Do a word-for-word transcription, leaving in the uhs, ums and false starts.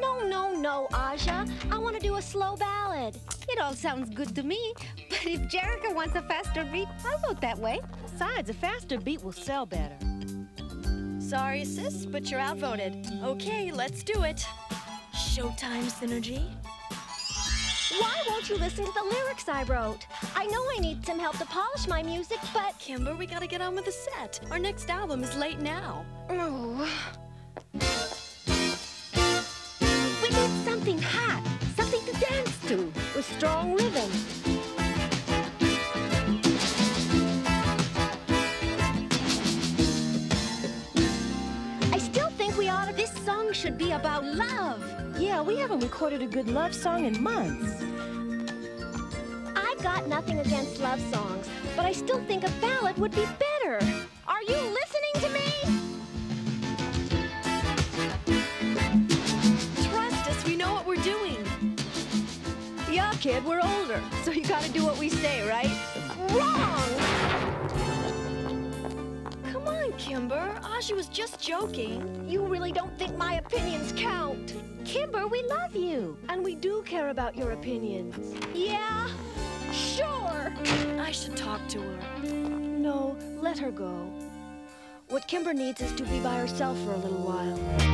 No, no, no, Aja. I want to do a slow ballad. It all sounds good to me, but if Jerrica wants a faster beat, I'll vote that way. Besides, a faster beat will sell better. Sorry, sis, but you're outvoted. Okay, let's do it. Showtime, Synergy. Why won't you listen to the lyrics I wrote? I know I need some help to polish my music, but... Kimber, we gotta get on with the set. Our next album is late now. Oh. We need something hot, something to dance to, with strong rhythm. I still think we ought to... This song should be about love. Yeah, we haven't recorded a good love song in months. I've got nothing against love songs, but I still think a ballad would be better. Are you listening to me? Trust us, we know what we're doing. Yeah, kid, we're older, so you gotta do what we say, right? Wrong! Come on, Kimber. Aja was just joking. You really don't think my opinions count? Kimber, we love you. And we do care about your opinions. Yeah, sure. I should talk to her. No, let her go. What Kimber needs is to be by herself for a little while.